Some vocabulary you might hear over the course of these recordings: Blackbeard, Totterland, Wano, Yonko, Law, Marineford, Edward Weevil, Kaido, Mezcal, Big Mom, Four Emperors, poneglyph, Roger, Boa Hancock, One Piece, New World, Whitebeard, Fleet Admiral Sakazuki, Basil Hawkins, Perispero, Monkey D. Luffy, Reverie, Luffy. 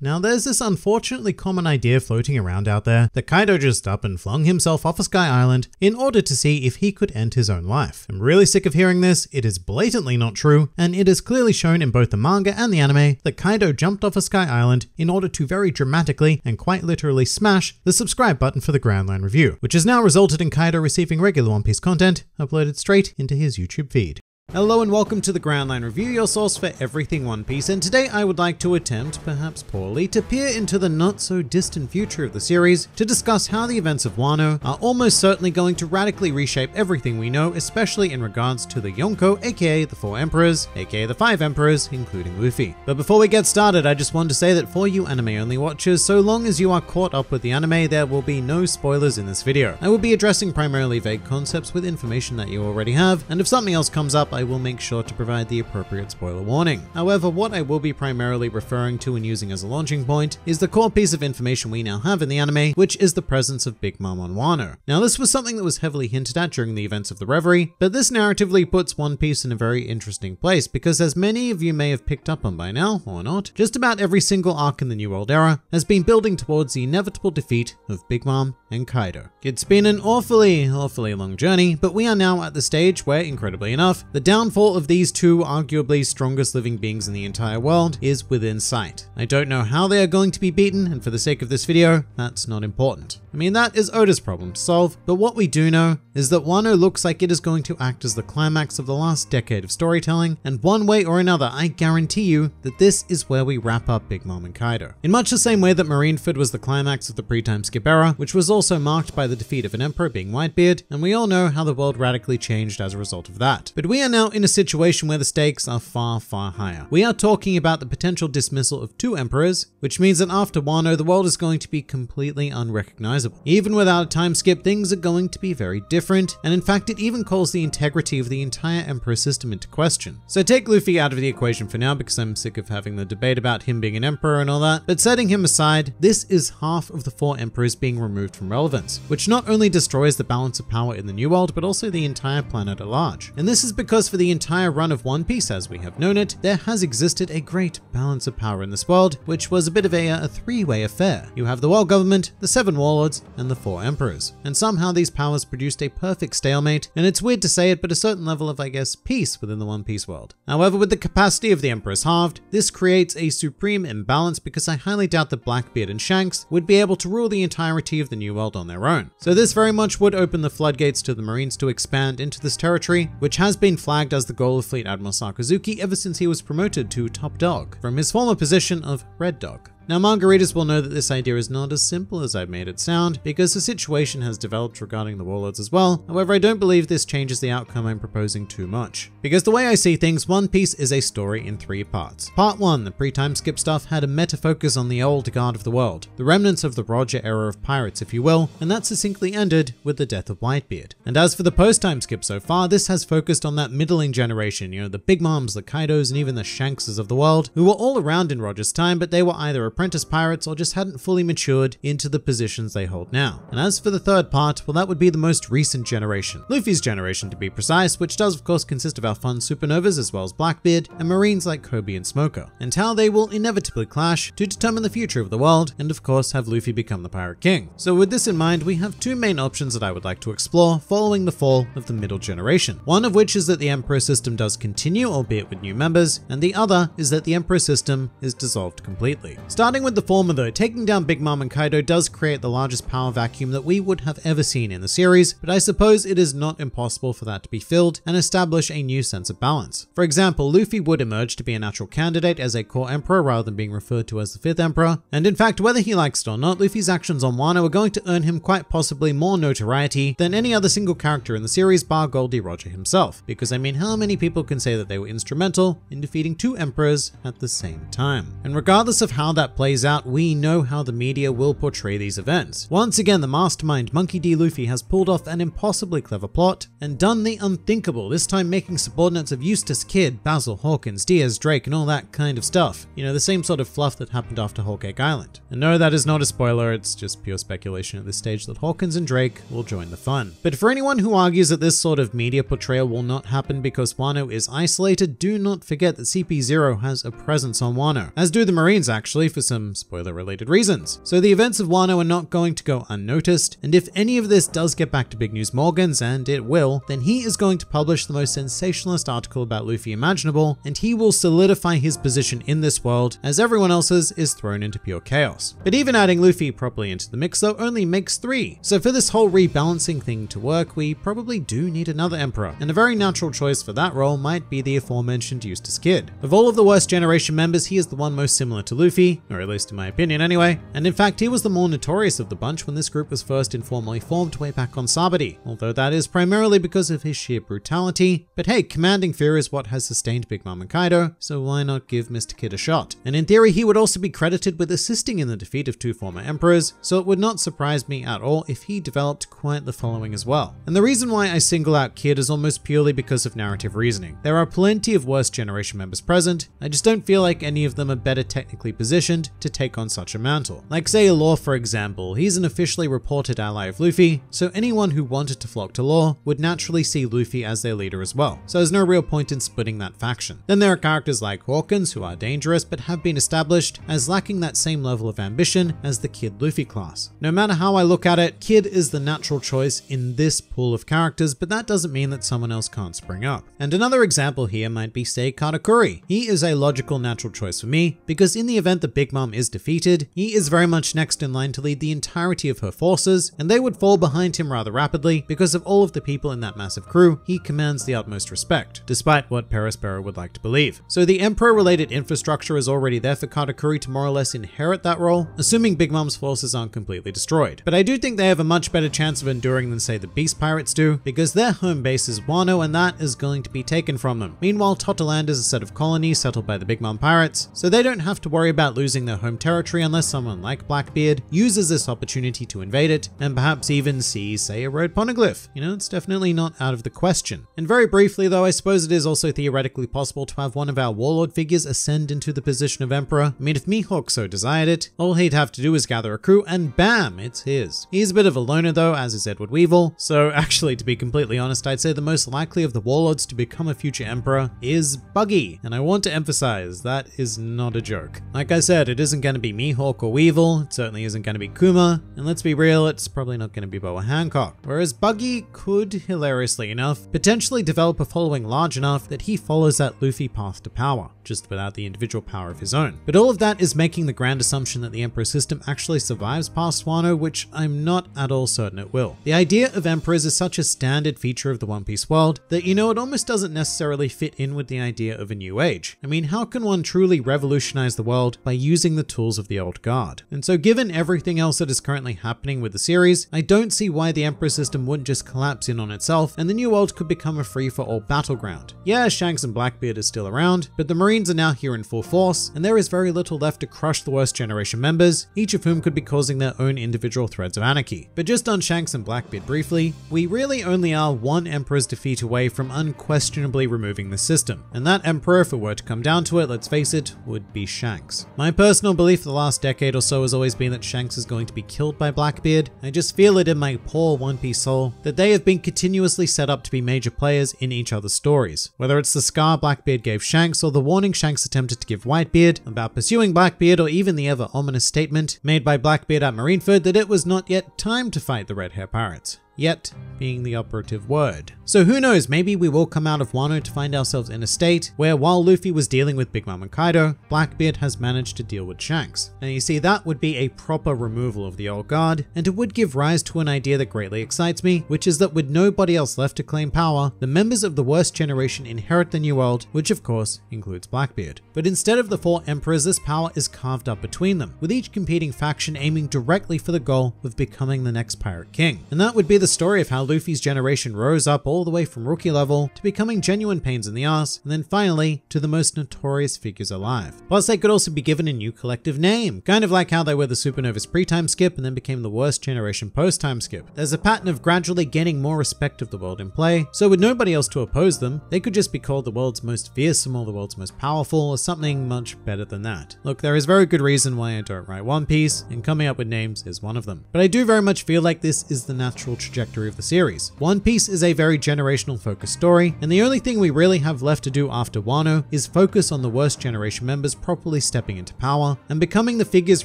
Now there's this unfortunately common idea floating around out there that Kaido just up and flung himself off of Sky Island in order to see if he could end his own life. I'm really sick of hearing this, it is blatantly not true, and it is clearly shown in both the manga and the anime that Kaido jumped off of Sky Island in order to very dramatically and quite literally smash the subscribe button for the Grand Line Review, which has now resulted in Kaido receiving regular One Piece content uploaded straight into his YouTube feed. Hello and welcome to the Grand Line Review, your source for everything One Piece, and today I would like to attempt, perhaps poorly, to peer into the not so distant future of the series to discuss how the events of Wano are almost certainly going to radically reshape everything we know, especially in regards to the Yonko, aka the Four Emperors, aka the Five Emperors, including Luffy. But before we get started, I just want to say that for you anime only watchers, so long as you are caught up with the anime, there will be no spoilers in this video. I will be addressing primarily vague concepts with information that you already have, and if something else comes up, I will make sure to provide the appropriate spoiler warning. However, what I will be primarily referring to and using as a launching point is the core piece of information we now have in the anime, which is the presence of Big Mom on Wano. Now, this was something that was heavily hinted at during the events of the Reverie, but this narratively puts One Piece in a very interesting place because, as many of you may have picked up on by now, or not, just about every single arc in the New World era has been building towards the inevitable defeat of Big Mom and Kaido. It's been an awfully long journey, but we are now at the stage where, incredibly enough, the downfall of these two arguably strongest living beings in the entire world is within sight. I don't know how they are going to be beaten, and for the sake of this video, that's not important. I mean, that is Oda's problem to solve, but what we do know is that Wano looks like it is going to act as the climax of the last decade of storytelling, and one way or another, I guarantee you that this is where we wrap up Big Mom and Kaido. In much the same way that Marineford was the climax of the pre-time skip era, which was also marked by the defeat of an emperor being Whitebeard, and we all know how the world radically changed as a result of that. But we are now in a situation where the stakes are far higher. We are talking about the potential dismissal of two emperors, which means that after Wano, the world is going to be completely unrecognizable. Even without a time skip, things are going to be very different, and in fact, it even calls the integrity of the entire emperor system into question. So take Luffy out of the equation for now, because I'm sick of having the debate about him being an emperor and all that, but setting him aside, this is half of the four emperors being removed from relevance, which not only destroys the balance of power in the New World, but also the entire planet at large. And this is because for the entire run of One Piece as we have known it, there has existed a great balance of power in this world, which was a bit of a three-way affair. You have the World Government, the Seven Warlords, and the Four Emperors. And somehow these powers produced a perfect stalemate, and it's weird to say it, but a certain level of, I guess, peace within the One Piece world. However, with the capacity of the Emperors halved, this creates a supreme imbalance because I highly doubt that Blackbeard and Shanks would be able to rule the entirety of the New World on their own. So this very much would open the floodgates to the Marines to expand into this territory, which has been flagged as the goal of Fleet Admiral Sakazuki ever since he was promoted to Top Dog from his former position of Red Dog. Now, manga readers will know that this idea is not as simple as I've made it sound, because the situation has developed regarding the warlords as well. However, I don't believe this changes the outcome I'm proposing too much. Because the way I see things, One Piece is a story in three parts. Part 1, the pre-time skip stuff, had a meta-focus on the old guard of the world, the remnants of the Roger era of pirates, if you will, and that succinctly ended with the death of Whitebeard. And as for the post-time skip so far, this has focused on that middling generation, you know, the Big Moms, the Kaidos, and even the Shankses of the world, who were all around in Roger's time, but they were either apprentice pirates or just hadn't fully matured into the positions they hold now. And as for the third part, well, that would be the most recent generation, Luffy's generation to be precise, which does of course consist of our fun supernovas as well as Blackbeard and Marines like Kobe and Smoker, and how they will inevitably clash to determine the future of the world and of course have Luffy become the Pirate King. So with this in mind, we have two main options that I would like to explore following the fall of the middle generation, one of which is that the Emperor system does continue, albeit with new members, and the other is that the Emperor system is dissolved completely. Starting with the former though, taking down Big Mom and Kaido does create the largest power vacuum that we would have ever seen in the series, but I suppose it is not impossible for that to be filled and establish a new sense of balance. For example, Luffy would emerge to be a natural candidate as a core emperor rather than being referred to as the Fifth Emperor, and in fact, whether he likes it or not, Luffy's actions on Wano are going to earn him quite possibly more notoriety than any other single character in the series bar Goldie Roger himself, because I mean, how many people can say that they were instrumental in defeating two emperors at the same time? And regardless of how that plays out, we know how the media will portray these events. Once again, the mastermind Monkey D. Luffy has pulled off an impossibly clever plot and done the unthinkable, this time making subordinates of Eustace Kidd, Basil Hawkins, Diaz, Drake, and all that kind of stuff. You know, the same sort of fluff that happened after Whole Cake Island. And no, that is not a spoiler, it's just pure speculation at this stage that Hawkins and Drake will join the fun. But for anyone who argues that this sort of media portrayal will not happen because Wano is isolated, do not forget that CP0 has a presence on Wano, as do the Marines actually, for for some spoiler-related reasons. So the events of Wano are not going to go unnoticed, and if any of this does get back to Big News Morgan's, and it will, then he is going to publish the most sensationalist article about Luffy imaginable, and he will solidify his position in this world as everyone else's is thrown into pure chaos. But even adding Luffy properly into the mix though only makes 3. So for this whole rebalancing thing to work, we probably do need another emperor, and a very natural choice for that role might be the aforementioned Eustace Kidd. Of all of the Worst Generation members, he is the one most similar to Luffy, or at least in my opinion anyway, and in fact he was the more notorious of the bunch when this group was first informally formed way back on Sabaody, although that is primarily because of his sheer brutality. But hey, commanding fear is what has sustained Big Mom and Kaido, so why not give Mr. Kidd a shot? And in theory he would also be credited with assisting in the defeat of 2 former emperors, so it would not surprise me at all if he developed quite the following as well. And the reason why I single out Kidd is almost purely because of narrative reasoning. There are plenty of Worst Generation members present, I just don't feel like any of them are better technically positioned to take on such a mantle. Like say Law for example, he's an officially reported ally of Luffy, so anyone who wanted to flock to Law would naturally see Luffy as their leader as well, so there's no real point in splitting that faction. Then there are characters like Hawkins who are dangerous but have been established as lacking that same level of ambition as the Kid Luffy class. No matter how I look at it, Kid is the natural choice in this pool of characters, but that doesn't mean that someone else can't spring up. And another example here might be say Katakuri. He is a logical natural choice for me because in the event that Big Mom is defeated, he is very much next in line to lead the entirety of her forces, and they would fall behind him rather rapidly because of all of the people in that massive crew. He commands the utmost respect, despite what Perispero would like to believe. So the Emperor related infrastructure is already there for Katakuri to more or less inherit that role, assuming Big Mom's forces aren't completely destroyed. But I do think they have a much better chance of enduring than say the Beast Pirates do, because their home base is Wano and that is going to be taken from them. Meanwhile, Totterland is a set of colonies settled by the Big Mom Pirates, so they don't have to worry about losing their home territory unless someone like Blackbeard uses this opportunity to invade it and perhaps even see, say, a road poneglyph. You know, it's definitely not out of the question. And very briefly though, I suppose it is also theoretically possible to have one of our warlord figures ascend into the position of emperor. I mean, if Mihawk so desired it, all he'd have to do is gather a crew and bam, it's his. He's a bit of a loner though, as is Edward Weevil, so actually to be completely honest, I'd say the most likely of the warlords to become a future emperor is Buggy, and I want to emphasize that is not a joke. Like I said, it isn't going to be Mihawk or Weevil, it certainly isn't going to be Kuma, and let's be real, it's probably not going to be Boa Hancock, whereas Buggy could, hilariously enough, potentially develop a following large enough that he follows that Luffy path to power, just without the individual power of his own. But all of that is making the grand assumption that the Emperor system actually survives past Wano, which I'm not at all certain it will. The idea of Emperors is such a standard feature of the One Piece world that, you know, it almost doesn't necessarily fit in with the idea of a new age. I mean, how can one truly revolutionize the world by using the tools of the old guard? And so given everything else that is currently happening with the series, I don't see why the Emperor system wouldn't just collapse in on itself and the New World could become a free-for-all battleground. Yeah, Shanks and Blackbeard are still around, but the Marines are now here in full force and there is very little left to crush the Worst Generation members, each of whom could be causing their own individual threads of anarchy. But just on Shanks and Blackbeard briefly, we really only are one Emperor's defeat away from unquestionably removing the system, and that Emperor, if it were to come down to it, let's face it, would be Shanks. My personal belief for the last decade or so has always been that Shanks is going to be killed by Blackbeard. I just feel it in my poor One Piece soul that they have been continuously set up to be major players in each other's stories. Whether it's the scar Blackbeard gave Shanks or the warning Shanks attempted to give Whitebeard about pursuing Blackbeard, or even the ever ominous statement made by Blackbeard at Marineford that it was not yet time to fight the Red Hair Pirates. Yet being the operative word. So who knows, maybe we will come out of Wano to find ourselves in a state where while Luffy was dealing with Big Mom and Kaido, Blackbeard has managed to deal with Shanks. And you see, that would be a proper removal of the old guard, and it would give rise to an idea that greatly excites me, which is that with nobody else left to claim power, the members of the Worst Generation inherit the New World, which of course includes Blackbeard. But instead of the 4 emperors, this power is carved up between them, with each competing faction aiming directly for the goal of becoming the next Pirate King. And that would be the story of how Luffy's generation rose up all the way from rookie level to becoming genuine pains in the ass, and then finally to the most notorious figures alive. Plus they could also be given a new collective name, kind of like how they were the Supernovas pre-time skip and then became the Worst Generation post-time skip. There's a pattern of gradually getting more respect of the world in play, so with nobody else to oppose them, they could just be called the world's most fearsome or the world's most powerful or something much better than that. Look, there is very good reason why I don't write One Piece, and coming up with names is one of them. But I do very much feel like this is the natural trajectory trajectory of the series. One Piece is a very generational focused story, and the only thing we really have left to do after Wano is focus on the worst generation members properly stepping into power and becoming the figures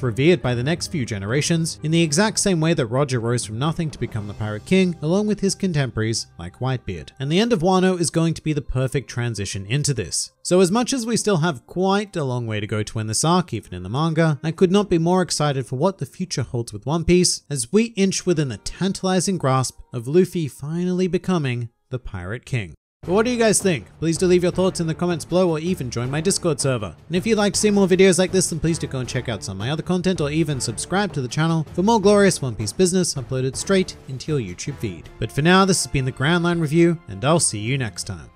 revered by the next few generations, in the exact same way that Roger rose from nothing to become the Pirate King, along with his contemporaries like Whitebeard. And the end of Wano is going to be the perfect transition into this. So as much as we still have quite a long way to go to end this arc, even in the manga, I could not be more excited for what the future holds with One Piece as we inch within the tantalizing grasp of Luffy finally becoming the Pirate King. But what do you guys think? Please do leave your thoughts in the comments below, or even join my Discord server. And if you'd like to see more videos like this, then please do go and check out some of my other content, or even subscribe to the channel for more glorious One Piece business uploaded straight into your YouTube feed. But for now, this has been the Grand Line Review, and I'll see you next time.